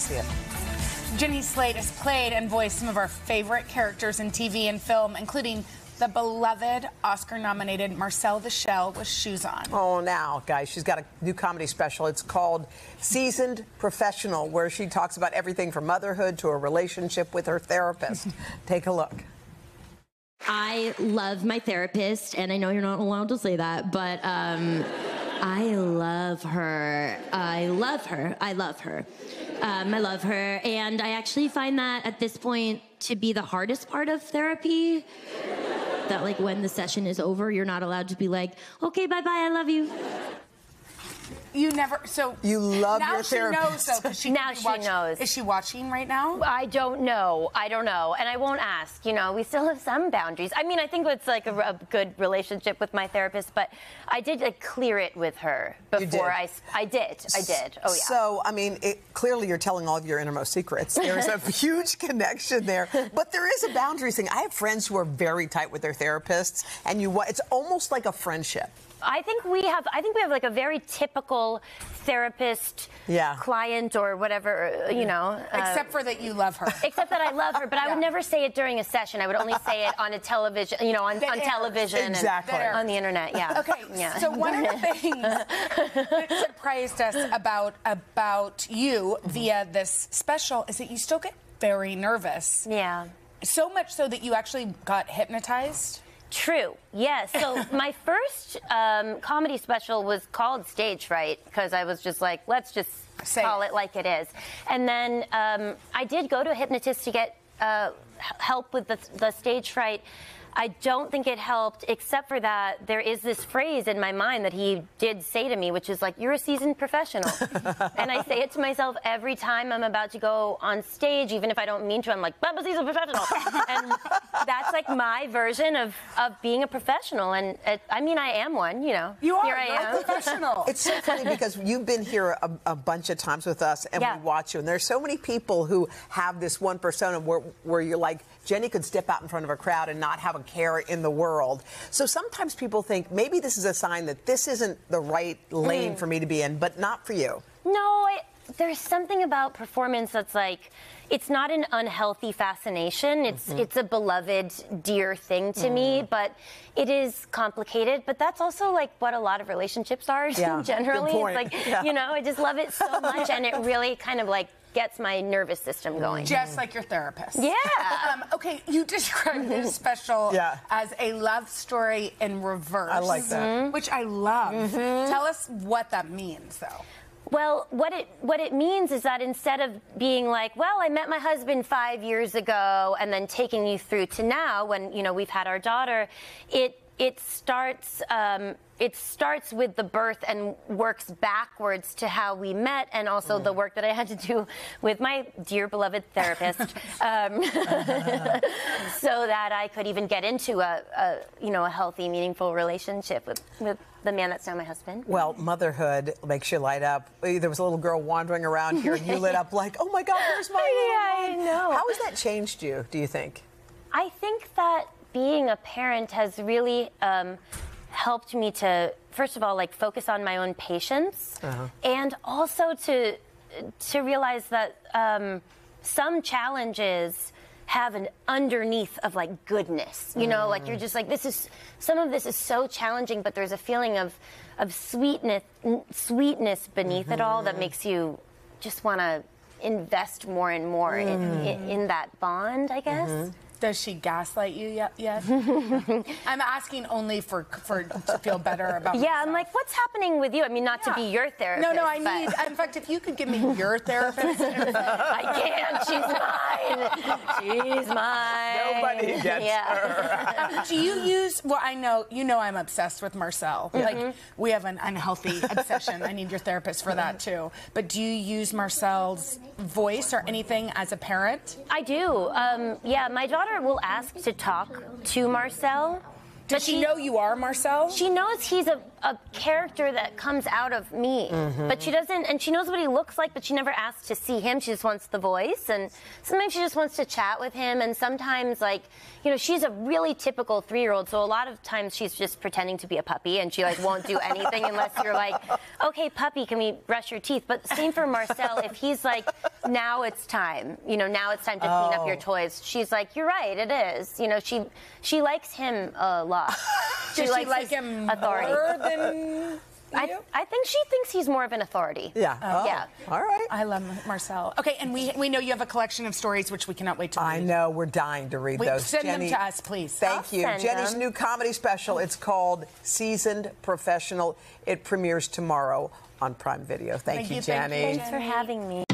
see it. Jenny Slate has played and voiced some of our favorite characters in TV and film, including the beloved Oscar-nominated Marcel the Shell with Shoes On. Oh, now, guys, she's got a new comedy special. It's called Seasoned Professional, where she talks about everything from motherhood to her relationship with her therapist. Take a look. I love my therapist, and I know you're not allowed to say that, but I love her. I love her. I love her. I love her. And I actually find that at this point to be the hardest part of therapy. That, like, when the session is over, you're not allowed to be like, okay, bye-bye, I love you. You never, so... You love your therapist. Now she knows, though, she now she knows. Is she watching right now? I don't know. I don't know. And I won't ask. You know, we still have some boundaries. I mean, I think it's, like, a good relationship with my therapist, but I did, like, clear it with her before I did. Oh, yeah. So, I mean, clearly you're telling all of your innermost secrets. There's a huge connection there. But there is a boundary thing. I have friends who are very tight with their therapists, and it's almost like a friendship. I think we have like a very typical therapist client or whatever, you know. Except for that you love her. Except that I love her, but I would never say it during a session. I would only say it on a television, you know, on television and on the internet. Yeah. Okay. Yeah. So one of the things that surprised us about you via this special is that you still get very nervous. Yeah. So much so that you actually got hypnotized. True. Yes. So my first comedy special was called Stage Fright because I was just like, let's just call it like it is. And then I did go to a hypnotist to get help with the stage fright. I don't think it helped, except for that there is this phrase in my mind that he did say to me, which is like, you're a seasoned professional. And I say it to myself every time I'm about to go on stage, even if I don't mean to. I'm like, I'm a seasoned professional. And that's like my version of being a professional. And I mean, I am one, you know. You are. Here I am. Professional. It's so funny because you've been here a bunch of times with us and we watch you. And there's so many people who have this one persona where you're like, Jenny could step out in front of a crowd and not have a care in the world. So sometimes people think maybe this is a sign that this isn't the right lane for me to be in, but not for you. No, there's something about performance that's like, it's not an unhealthy fascination. It's a beloved, dear thing to me, but it is complicated. But that's also like what a lot of relationships are generally. It's like, you know, I just love it so much, and it really kind of like gets my nervous system going. Just like your therapist. Yeah. Okay, you described this special as a love story in reverse. I like that. Which I love. Tell us what that means, though. Well, what it means is that instead of being like, well, I met my husband 5 years ago, and then taking you through to now when, you know, we've had our daughter, it starts with the birth and works backwards to how we met, and also the work that I had to do with my dear beloved therapist, so that I could even get into a healthy, meaningful relationship with the man that's now my husband. Well, motherhood makes you light up. There was a little girl wandering around here, and you lit up like, oh my God, where's my mom? Yeah, I know. How has that changed you? Do you think? I think that being a parent has really helped me to, first of all, like focus on my own patience, and also to realize that some challenges have an underneath of like goodness, you know, like you're just like, some of this is so challenging, but there's a feeling of sweetness beneath it all that makes you just want to invest more and more in that bond, I guess. Does she gaslight you yet? I'm asking only for to feel better about myself. Yeah, I'm like, what's happening with you? I mean, not to be your therapist. No, in fact, if you could give me your therapist. I can't, she's mine. She's mine. Nobody gets her. Do you use, well, I know, you know I'm obsessed with Marcel. Yeah. Like, we have an unhealthy obsession. I need your therapist for that, too. But do you use Marcel's voice or anything as a parent? I do. Yeah, my daughter will ask to talk to Marcel. Does she know you are Marcel? She knows he's a character that comes out of me, but she doesn't, and she knows what he looks like, but she never asks to see him. She just wants the voice, and sometimes she just wants to chat with him, and sometimes, like, you know, she's a really typical 3-year-old, so a lot of times she's just pretending to be a puppy, and she, like, won't do anything unless you're like, okay, puppy, can we brush your teeth? But same for Marcel, if he's like, now it's time. You know, now it's time to clean up your toys. She's like, you're right, it is. You know, she likes him a lot. Does she like him more than... I think she thinks he's more of an authority. Yeah. Oh. Yeah. All right. I love Marcel. Okay, and we know you have a collection of stories which we cannot wait to read. I know. We're dying to read those. Send them to us, please. Thank you. Jenny's new comedy special. It's called Seasoned Professional. It premieres tomorrow on Prime Video. Thank you, Jenny. Thanks for having me.